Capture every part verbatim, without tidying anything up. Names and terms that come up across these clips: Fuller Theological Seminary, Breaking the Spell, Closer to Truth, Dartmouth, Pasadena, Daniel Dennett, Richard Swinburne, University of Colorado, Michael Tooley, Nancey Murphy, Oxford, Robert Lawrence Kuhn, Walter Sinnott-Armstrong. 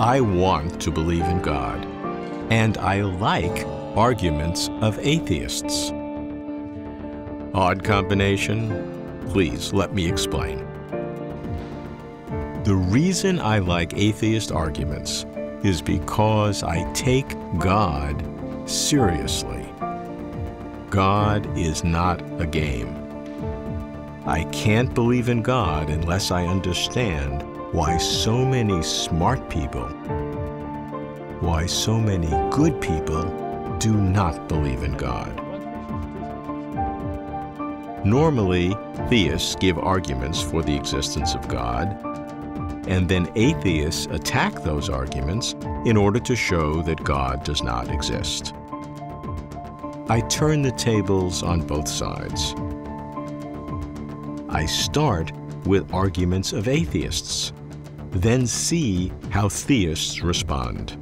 I want to believe in God, and I like arguments of atheists. Odd combination? Please let me explain. The reason I like atheist arguments is because I take God seriously. God is not a game. I can't believe in God unless I understand why so many smart people, why so many good people do not believe in God. Normally, theists give arguments for the existence of God, and then atheists attack those arguments in order to show that God does not exist. I turn the tables on both sides. I start with arguments of atheists, then see how theists respond.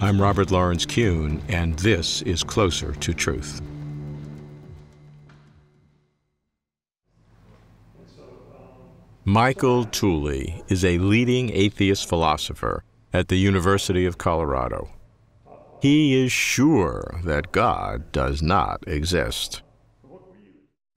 I'm Robert Lawrence Kuhn, and this is Closer to Truth. Michael Tooley is a leading atheist philosopher at the University of Colorado. He is sure that God does not exist.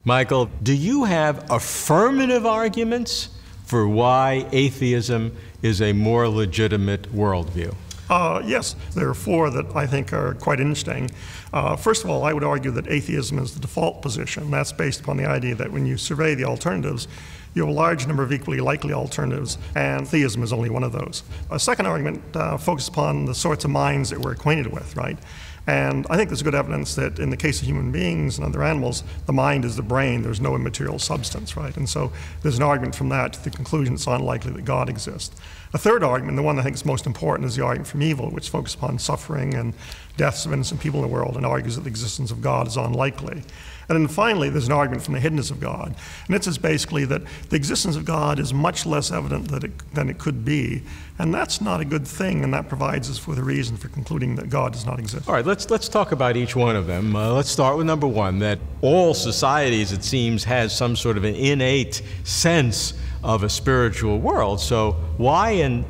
Michael, do you have affirmative arguments for why atheism is a more legitimate worldview? Uh, yes, there are four that I think are quite interesting. Uh, first of all, I would argue that atheism is the default position. That's based upon the idea that when you survey the alternatives, you have a large number of equally likely alternatives, and theism is only one of those. A second argument uh, focuses upon the sorts of minds that we're acquainted with, right? And I think there's good evidence that in the case of human beings and other animals, the mind is the brain. There's no immaterial substance, right? And so there's an argument from that to the conclusion it's unlikely that God exists. A third argument, the one I think is most important, is the argument from evil, which focuses upon suffering and deaths of innocent people in the world and argues that the existence of God is unlikely. And then finally, there's an argument from the hiddenness of God. And it's basically that the existence of God is much less evident than it, than it could be. And that's not a good thing, and that provides us with a reason for concluding that God does not exist. All right, let's, let's talk about each one of them. Uh, let's start with number one, that all societies, it seems, has some sort of an innate sense of a spiritual world. So why in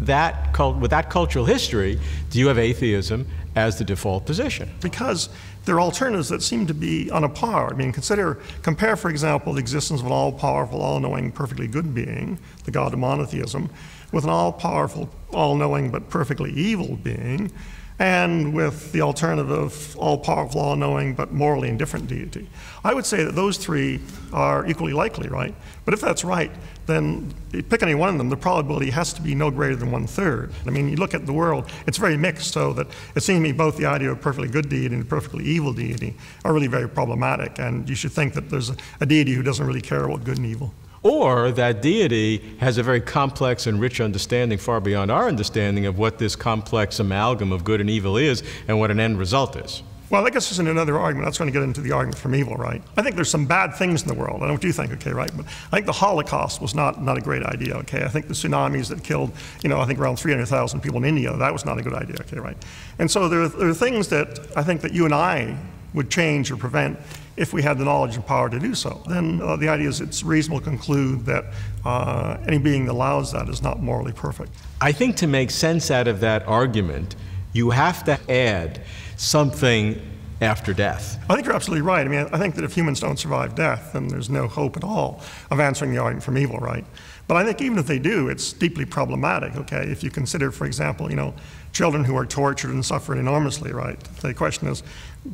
that cult, with that cultural history, do you have atheism as the default position? Because there are alternatives that seem to be on a par. I mean, consider, compare, for example, the existence of an all-powerful, all-knowing, perfectly good being, the God of monotheism, with an all-powerful, all-knowing, but perfectly evil being, and with the alternative, all-powerful, all-knowing, but morally indifferent deity. I would say that those three are equally likely, right? But if that's right, then pick any one of them, the probability has to be no greater than one-third. I mean, you look at the world, it's very mixed, so that it seems to me both the idea of a perfectly good deity and a perfectly evil deity are really very problematic, and you should think that there's a deity who doesn't really care about good and evil. Or that deity has a very complex and rich understanding far beyond our understanding of what this complex amalgam of good and evil is and what an end result is. Well, I guess this is another argument. That's going to get into the argument from evil, right? I think there's some bad things in the world. I don't know what you think, okay, right? But I think the Holocaust was not, not a great idea, okay? I think the tsunamis that killed, you know, I think around three hundred thousand people in India, that was not a good idea, okay, right? And so there are, there are things that I think that you and I would change or prevent if we had the knowledge and power to do so. Then uh, the idea is it's reasonable to conclude that uh, any being that allows that is not morally perfect. I think to make sense out of that argument, you have to add something after death. I think you're absolutely right. I mean, I think that if humans don't survive death, then there's no hope at all of answering the argument from evil, right? But I think even if they do, it's deeply problematic, okay? If you consider, for example, you know, children who are tortured and suffer enormously, right? The question is,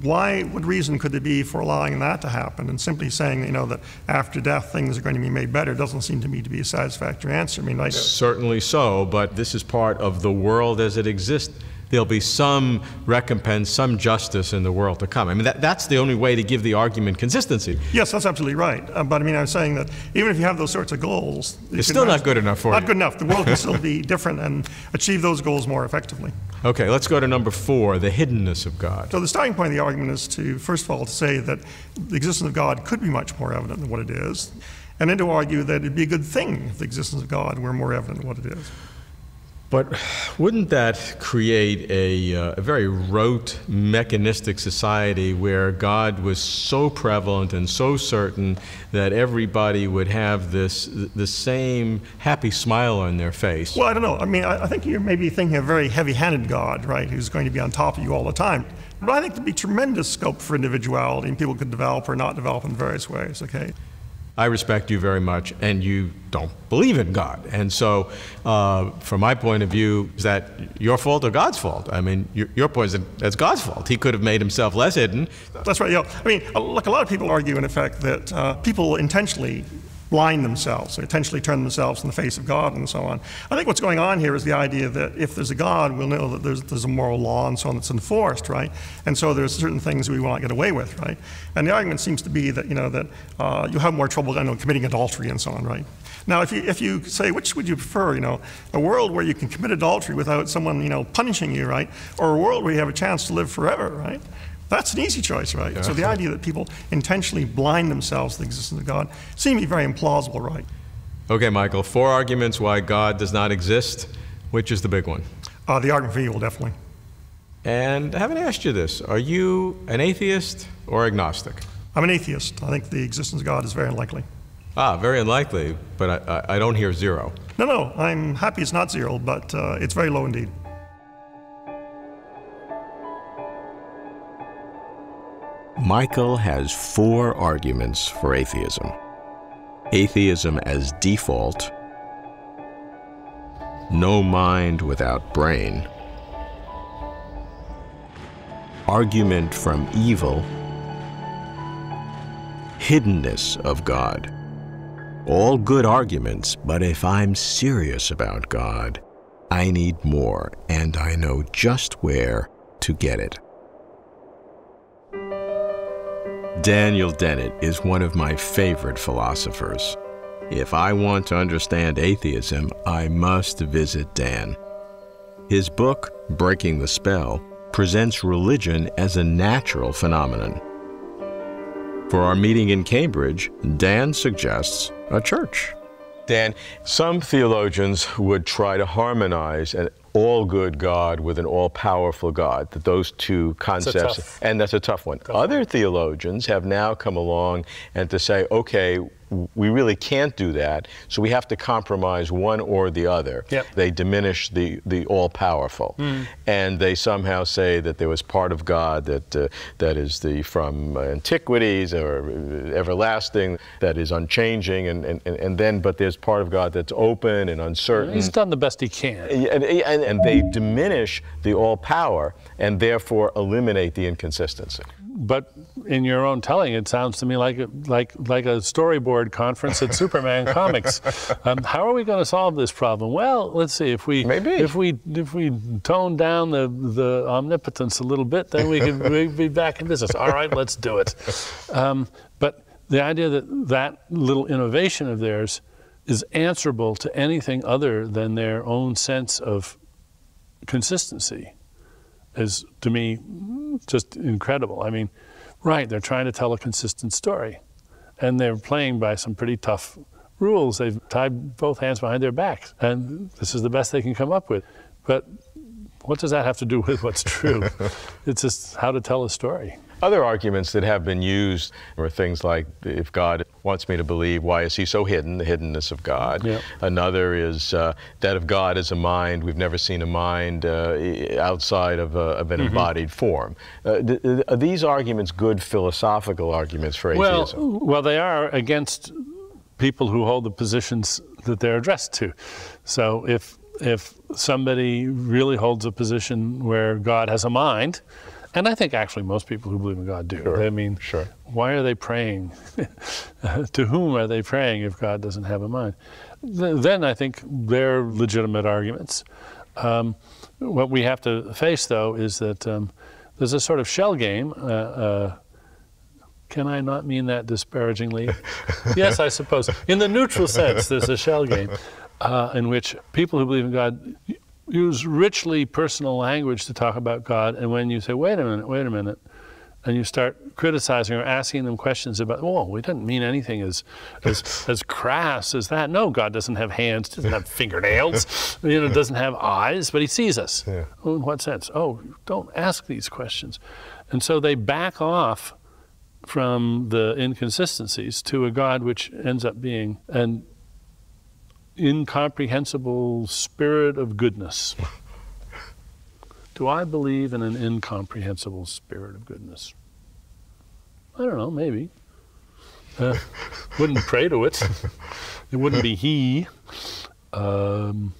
why, what reason could there be for allowing that to happen? And simply saying, you know, that after death things are going to be made better doesn't seem to me to be a satisfactory answer. I mean, I- Certainly so, but this is part of the world as it exists. There'll be some recompense, some justice in the world to come. I mean, that, that's the only way to give the argument consistency. Yes, that's absolutely right. Uh, but I mean, I'm saying that even if you have those sorts of goals, it's still not good enough for you. Not good enough. The world can still be different and achieve those goals more effectively. Okay, let's go to number four, the hiddenness of God. So the starting point of the argument is to, first of all, to say that the existence of God could be much more evident than what it is, and then to argue that it'd be a good thing if the existence of God were more evident than what it is. But wouldn't that create a, uh, a very rote, mechanistic society where God was so prevalent and so certain that everybody would have this the same happy smile on their face? Well, I don't know. I mean, I, I think you're maybe thinking of a very heavy-handed God, right, who's going to be on top of you all the time. But I think there'd be tremendous scope for individuality, and people could develop or not develop in various ways, okay? I respect you very much, and you don't believe in God. And so, uh, from my point of view, is that your fault or God's fault? I mean, your, your point is that that's God's fault. He could have made himself less hidden. That's right. You know, I mean, look, a lot of people argue, in effect, that uh, people intentionally blind themselves, intentionally turn themselves in the face of God and so on. I think what's going on here is the idea that if there's a God, we'll know that there's, there's a moral law and so on that's enforced, right? And so there's certain things we will not get away with, right? And the argument seems to be that, you know, that uh, you have more trouble, I know, committing adultery and so on, right? Now, if you, if you say, which would you prefer, you know, a world where you can commit adultery without someone, you know, punishing you, right? Or a world where you have a chance to live forever, right? That's an easy choice, right? Yeah. So the idea that people intentionally blind themselves to the existence of God seems to be very implausible, right? Okay, Michael, four arguments why God does not exist. Which is the big one? Uh, the argument for evil, definitely. And I haven't asked you this. Are you an atheist or agnostic? I'm an atheist. I think the existence of God is very unlikely. Ah, very unlikely, but I, I, I don't hear zero. No, no, I'm happy it's not zero, but uh, it's very low indeed. Michael has four arguments for atheism. Atheism as default, no mind without brain, argument from evil, hiddenness of God. All good arguments, but if I'm serious about God, I need more, and I know just where to get it. Daniel Dennett is one of my favorite philosophers. If I want to understand atheism, I must visit Dan. His book, Breaking the Spell, presents religion as a natural phenomenon. For our meeting in Cambridge, Dan suggests a church. Dan, some theologians would try to harmonize an all-good God with an all-powerful God, that those two concepts, that's tough, and that's a tough one. Tough. Other theologians have now come along and to say, okay, we really can't do that, so we have to compromise one or the other. Yep. They diminish the, the all-powerful, mm. and they somehow say that there was part of God that uh, that is the from antiquities or everlasting, that is unchanging, and, and, and then but there's part of God that's open and uncertain. He's done the best he can. And, and, and they diminish the all-power and therefore eliminate the inconsistency. But in your own telling, it sounds to me like a, like, like a storyboard conference at Superman Comics. Um, how are we going to solve this problem? Well, let's see. If we Maybe. if we if we tone down the the omnipotence a little bit, then we could we'd be back in business. All right, let's do it. Um, but the idea that that little innovation of theirs is answerable to anything other than their own sense of consistency is, to me, just incredible. I mean, right, they're trying to tell a consistent story, and they're playing by some pretty tough rules. They've tied both hands behind their backs, and this is the best they can come up with. But what does that have to do with what's true? It's just how to tell a story. Other arguments that have been used are things like, if God wants me to believe, why is he so hidden, the hiddenness of God? Yep. Another is uh, that of God is a mind. We've never seen a mind uh, outside of, a, of an mm-hmm. embodied form. Uh, th th are these arguments good philosophical arguments for atheism? Well, well, they are against people who hold the positions that they're addressed to. So if, if somebody really holds a position where God has a mind, and I think actually most people who believe in God do. Sure. I mean, sure. Why are they praying? To whom are they praying if God doesn't have a mind? Th then I think they're legitimate arguments. Um, what we have to face, though, is that um, there's a sort of shell game. Uh, uh, can I not mean that disparagingly? Yes, I suppose. In the neutral sense, there's a shell game uh, in which people who believe in God use richly personal language to talk about God, and when you say, wait a minute, wait a minute, and you start criticizing or asking them questions about, oh, we didn't mean anything as as, as crass as that. No, God doesn't have hands, doesn't have fingernails, you know, doesn't have eyes, but he sees us. Yeah. Oh, in what sense? Oh, don't ask these questions. And so they back off from the inconsistencies to a God which ends up being an incomprehensible spirit of goodness. Do I believe in an incomprehensible spirit of goodness? I don't know, maybe. Uh, wouldn't pray to it. It wouldn't be he. Um,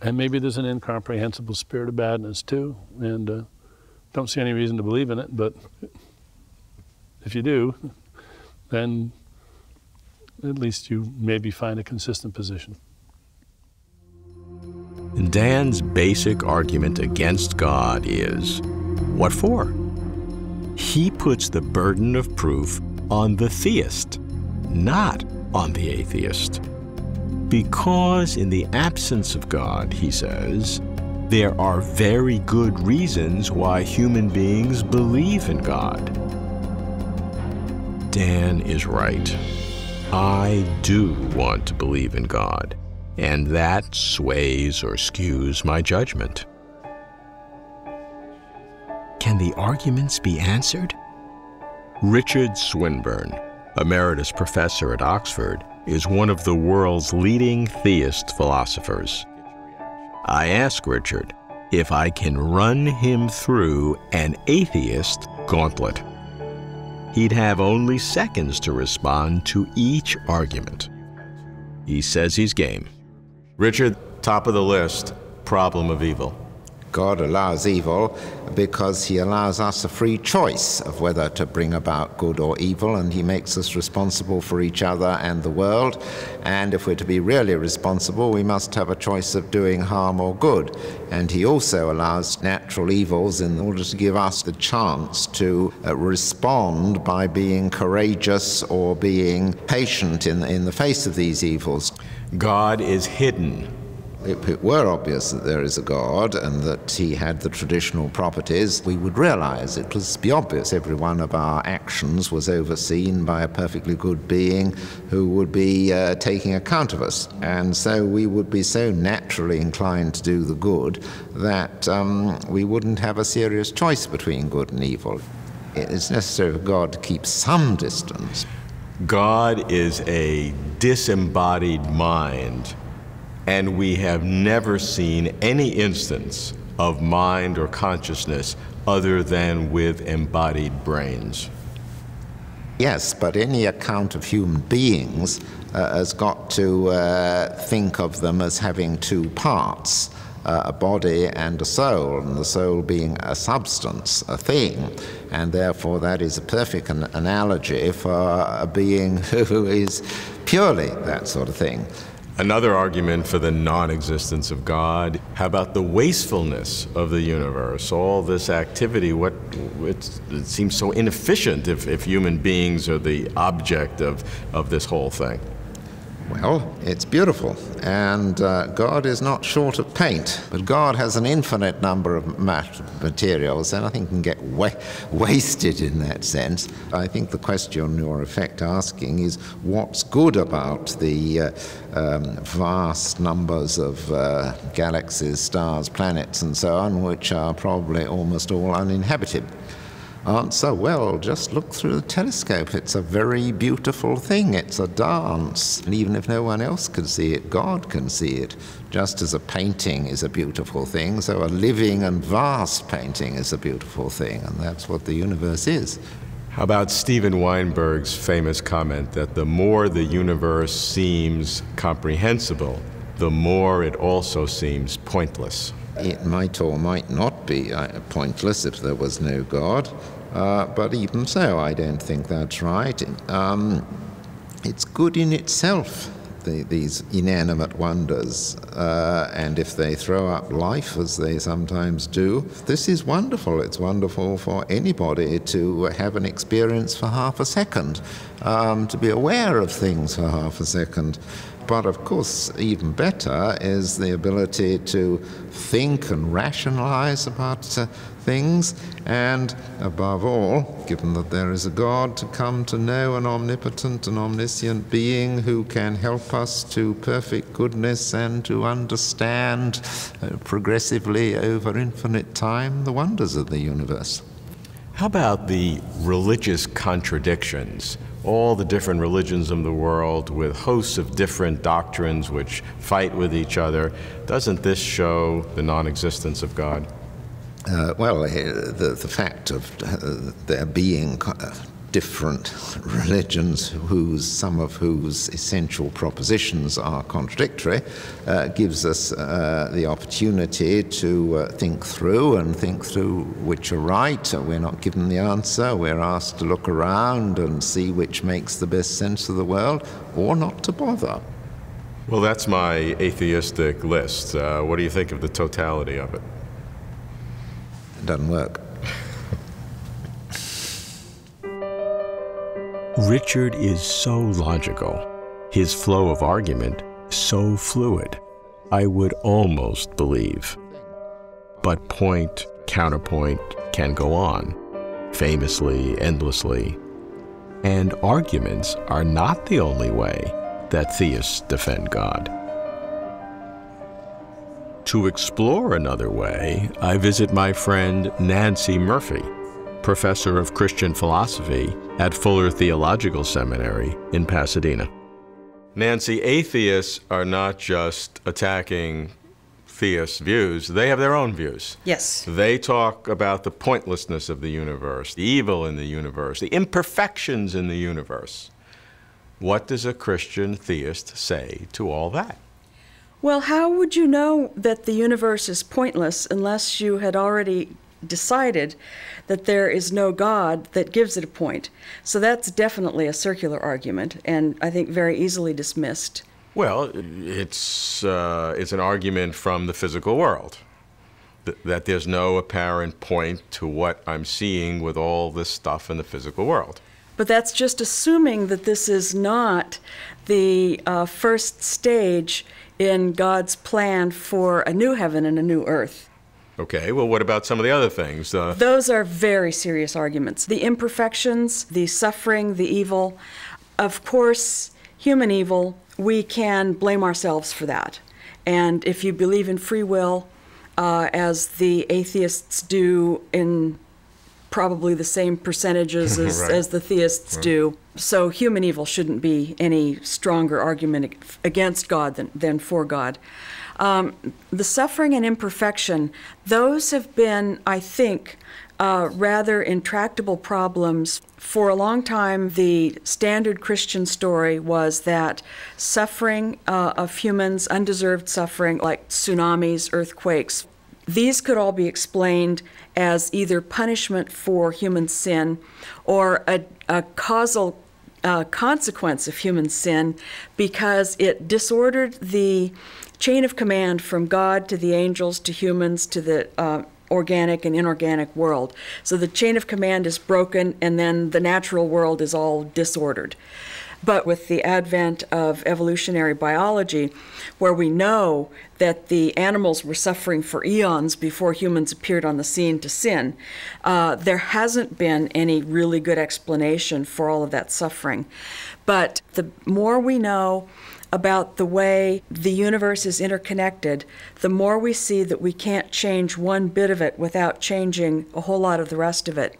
and maybe there's an incomprehensible spirit of badness too, and uh, don't see any reason to believe in it, but if you do, then at least you maybe find a consistent position. Dan's basic argument against God is, what for? He puts the burden of proof on the theist, not on the atheist. Because in the absence of God, he says, there are very good reasons why human beings believe in God. Dan is right. I do want to believe in God, and that sways or skews my judgment. Can the arguments be answered? Richard Swinburne, emeritus professor at Oxford, is one of the world's leading theist philosophers. I ask Richard if I can run him through an atheist gauntlet. He'd have only seconds to respond to each argument. He says he's game. Richard, top of the list, problem of evil. God allows evil because he allows us a free choice of whether to bring about good or evil, and he makes us responsible for each other and the world. And if we're to be really responsible, we must have a choice of doing harm or good. And he also allows natural evils in order to give us the chance to uh, respond by being courageous or being patient in, in the face of these evils. God is hidden. If it were obvious that there is a God and that he had the traditional properties, we would realize it was be obvious. Every one of our actions was overseen by a perfectly good being who would be uh, taking account of us. And so we would be so naturally inclined to do the good that um, we wouldn't have a serious choice between good and evil. It's necessary for God to keep some distance. God is a disembodied mind. And we have never seen any instance of mind or consciousness other than with embodied brains. Yes, but any account of human beings uh, has got to uh, think of them as having two parts, uh, a body and a soul, and the soul being a substance, a thing. And therefore that is a perfect an analogy for a being who is purely that sort of thing. Another argument for the non-existence of God. How about the wastefulness of the universe? All this activity, what, it's, it seems so inefficient if, if human beings are the object of, of this whole thing. Well, it's beautiful, and uh, God is not short of paint, but God has an infinite number of mat materials, and nothing can get wa wasted in that sense. I think the question you're in effect asking is, what's good about the uh, um, vast numbers of uh, galaxies, stars, planets, and so on, which are probably almost all uninhabited? Answer, well, just look through the telescope. It's a very beautiful thing. It's a dance. And even if no one else can see it, God can see it. Just as a painting is a beautiful thing, so a living and vast painting is a beautiful thing, and that's what the universe is. How about Steven Weinberg's famous comment that the more the universe seems comprehensible, the more it also seems pointless? It might or might not be uh, pointless if there was no God, uh, but even so, I don't think that's right. Um, it's good in itself, the, these inanimate wonders, uh, and if they throw up life, as they sometimes do, this is wonderful. It's wonderful for anybody to have an experience for half a second. um, to be aware of things for half a second. But of course, even better is the ability to think and rationalize about uh, things, and above all, given that there is a God, to come to know an omnipotent and omniscient being who can help us to perfect goodness and to understand uh, progressively over infinite time the wonders of the universe. How about the religious contradictions? All the different religions in the world with hosts of different doctrines which fight with each other. Doesn't this show the non-existence of God? Uh, well, the, the fact of uh, there being different religions, whose, some of whose essential propositions are contradictory, uh, gives us uh, the opportunity to uh, think through and think through which are right. We're not given the answer. We're asked to look around and see which makes the best sense of the world, or not to bother. Well, that's my atheistic list. Uh, what do you think of the totality of it? It doesn't work. Richard is so logical, his flow of argument so fluid, I would almost believe. But point, counterpoint can go on, famously, endlessly. And arguments are not the only way that theists defend God. To explore another way, I visit my friend Nancey Murphy, professor of Christian philosophy at Fuller Theological Seminary in Pasadena. Nancey, atheists are not just attacking theist views, they have their own views. Yes. They talk about the pointlessness of the universe, the evil in the universe, the imperfections in the universe. What does a Christian theist say to all that? Well, how would you know that the universe is pointless unless you had already decided that there is no God that gives it a point? So that's definitely a circular argument, and I think very easily dismissed. Well, it's, uh, it's an argument from the physical world, th that there's no apparent point to what I'm seeing with all this stuff in the physical world. But that's just assuming that this is not the uh, first stage in God's plan for a new heaven and a new earth. Okay, well, what about some of the other things? Uh, Those are very serious arguments. The imperfections, the suffering, the evil. Of course, human evil, we can blame ourselves for that. And if you believe in free will, uh, as the atheists do in probably the same percentages as, right. as the theists right. do, so human evil shouldn't be any stronger argument against God than, than for God. Um, the suffering and imperfection, those have been, I think, uh, rather intractable problems. For a long time, the standard Christian story was that suffering uh, of humans, undeserved suffering, like tsunamis, earthquakes, these could all be explained as either punishment for human sin or a, a causal uh, consequence of human sin, because it disordered the chain of command from God to the angels to humans to the uh, organic and inorganic world. So the chain of command is broken, and then the natural world is all disordered. But with the advent of evolutionary biology, where we know that the animals were suffering for eons before humans appeared on the scene to sin, uh, there hasn't been any really good explanation for all of that suffering. But the more we know about the way the universe is interconnected, the more we see that we can't change one bit of it without changing a whole lot of the rest of it.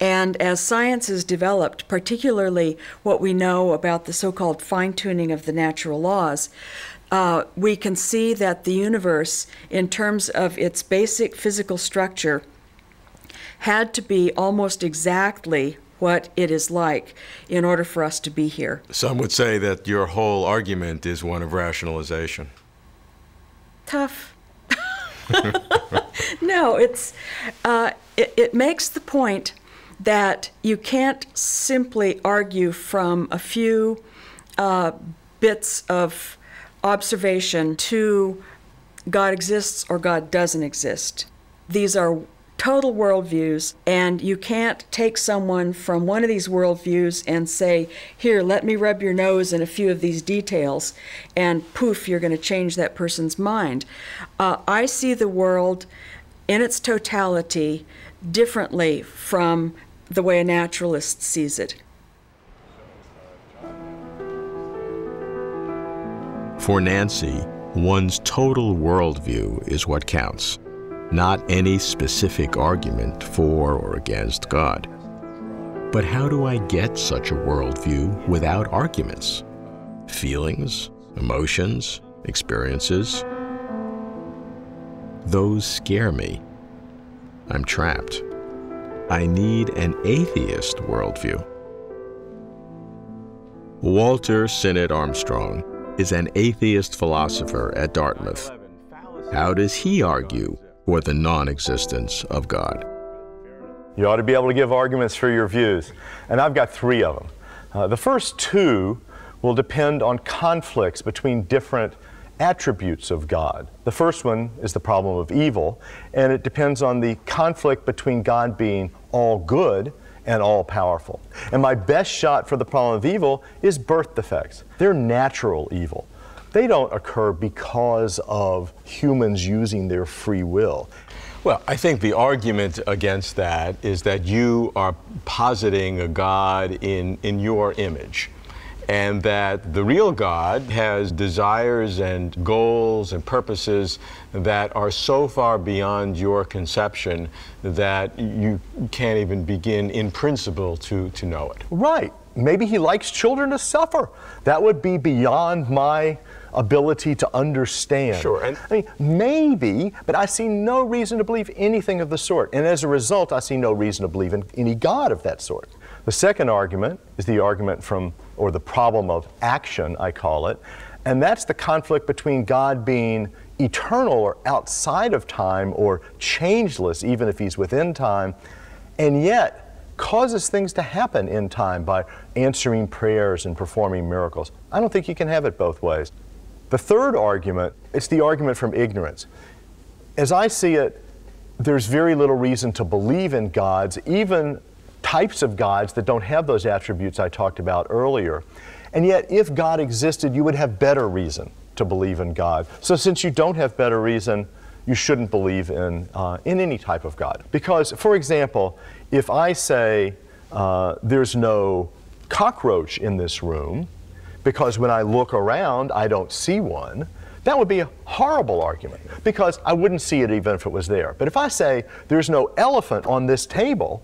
And as science has developed, particularly what we know about the so-called fine-tuning of the natural laws, uh, we can see that the universe, in terms of its basic physical structure, had to be almost exactly what it is like in order for us to be here. Some would say that your whole argument is one of rationalization. Tough. No, it's, uh, it, it makes the point that you can't simply argue from a few uh, bits of observation to God exists or God doesn't exist. These are total worldviews, and you can't take someone from one of these worldviews and say, here, let me rub your nose in a few of these details, and poof, you're going to change that person's mind. Uh, I see the world in its totality differently from the way a naturalist sees it. For Nancey, one's total worldview is what counts, not any specific argument for or against God. But how do I get such a worldview without arguments? Feelings, emotions, experiences? Those scare me. I'm trapped. I need an atheist worldview. Walter Sinnott-Armstrong is an atheist philosopher at Dartmouth. How does he argue for the non-existence of God? You ought to be able to give arguments for your views, and I've got three of them. Uh, the first two will depend on conflicts between different attributes of God. The first one is the problem of evil, and it depends on the conflict between God being all good and all-powerful. And my best shot for the problem of evil is birth defects. They're natural evil. They don't occur because of humans using their free will. Well, I think the argument against that is that you are positing a God in, in your image, and that the real God has desires and goals and purposes that are so far beyond your conception that you can't even begin in principle to, to know it. Right. Maybe he likes children to suffer. That would be beyond my ability to understand. Sure. And I mean, maybe, but I see no reason to believe anything of the sort. And as a result, I see no reason to believe in any God of that sort. The second argument is the argument from, or the problem of action, I call it. And that's the conflict between God being eternal or outside of time or changeless, even if he's within time, and yet causes things to happen in time by answering prayers and performing miracles. I don't think you can have it both ways. The third argument, it's the argument from ignorance. As I see it, there's very little reason to believe in gods, even types of gods that don't have those attributes I talked about earlier. And yet, if God existed, you would have better reason to believe in God. So since you don't have better reason, you shouldn't believe in, uh, in any type of God. Because, for example, if I say uh, there's no cockroach in this room because when I look around I don't see one, that would be a horrible argument because I wouldn't see it even if it was there. But if I say there's no elephant on this table,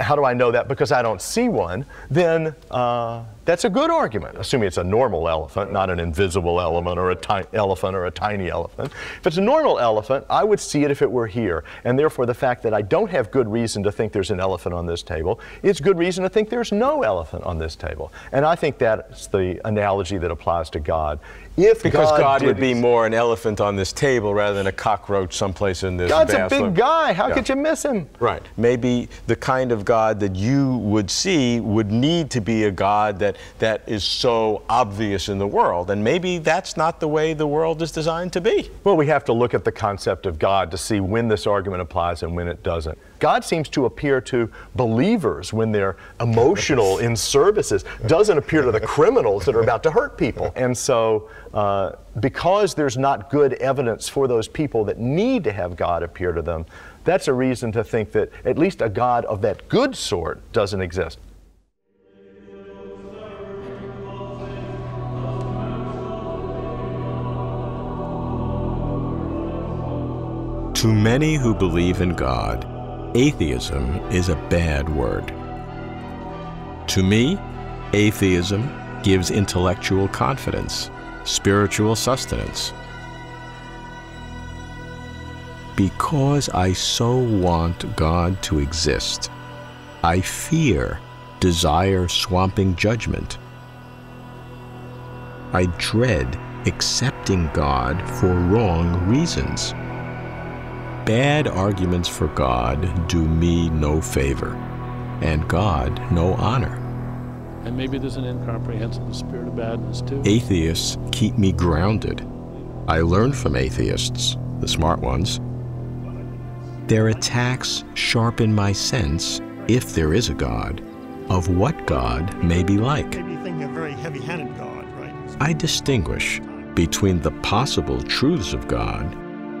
how do I know that? Because I don't see one, then uh, that's a good argument, assuming it's a normal elephant, not an invisible elephant or a tiny elephant or a tiny elephant. If it's a normal elephant, I would see it if it were here, and therefore the fact that I don't have good reason to think there's an elephant on this table, it's good reason to think there's no elephant on this table. And I think that's the analogy that applies to God. If because God, God would be more an elephant on this table rather than a cockroach someplace in this God's bathroom. A big guy. How yeah. could you miss him? Right. Maybe the kind of God that you would see would need to be a God that, that is so obvious in the world. And maybe that's not the way the world is designed to be. Well, we have to look at the concept of God to see when this argument applies and when it doesn't. God seems to appear to believers when they're emotional in services, doesn't appear to the criminals that are about to hurt people. And so, uh, because there's not good evidence for those people that need to have God appear to them, that's a reason to think that at least a God of that good sort doesn't exist. To many who believe in God, atheism is a bad word. To me, atheism gives intellectual confidence, spiritual sustenance. Because I so want God to exist, I fear desire swamping judgment. I dread accepting God for wrong reasons. Bad arguments for God do me no favor, and God no honor. And maybe there's an incomprehensible spirit of badness too. Atheists keep me grounded. I learn from atheists, the smart ones. Their attacks sharpen my sense, if there is a God, of what God may be like. Maybe you think a very heavy-handed God, right? I distinguish between the possible truths of God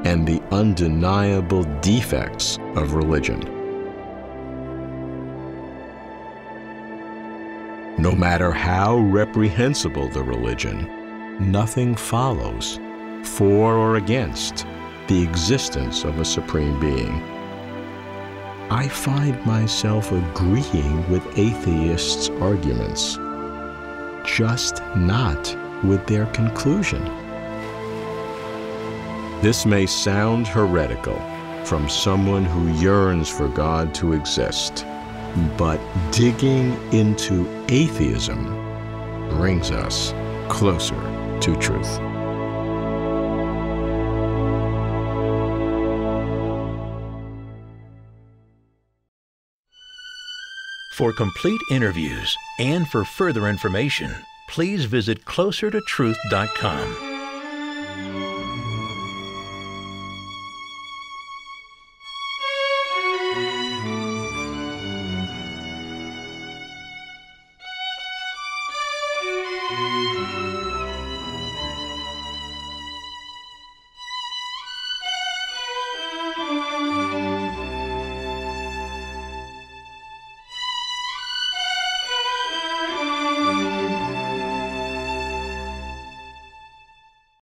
and the undeniable defects of religion. No matter how reprehensible the religion, nothing follows, for or against, the existence of a supreme being. I find myself agreeing with atheists' arguments, just not with their conclusion. This may sound heretical from someone who yearns for God to exist, but digging into atheism brings us closer to truth. For complete interviews and for further information, please visit closer to truth dot com.